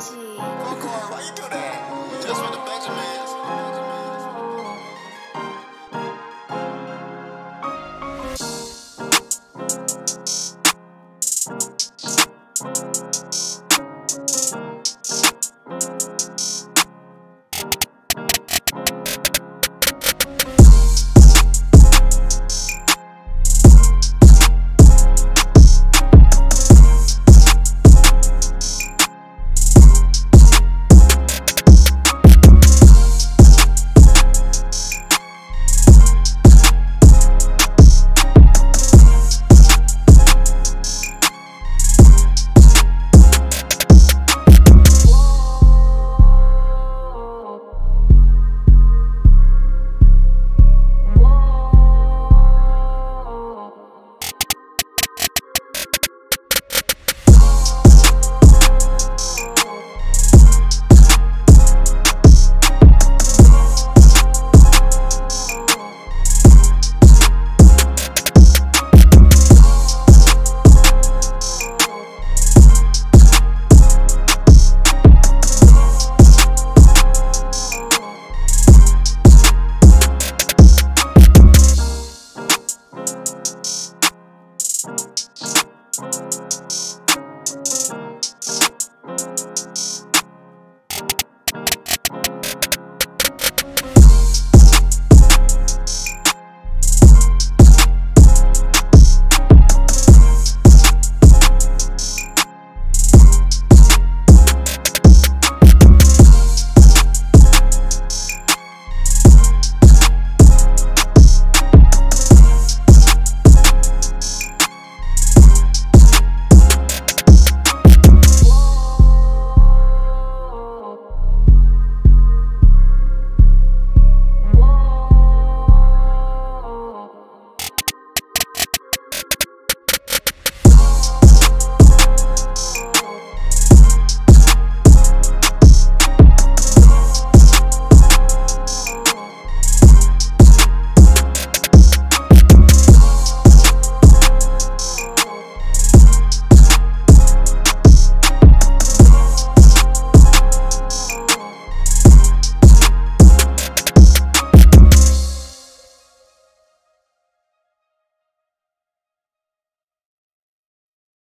Uncle, why you do that? Just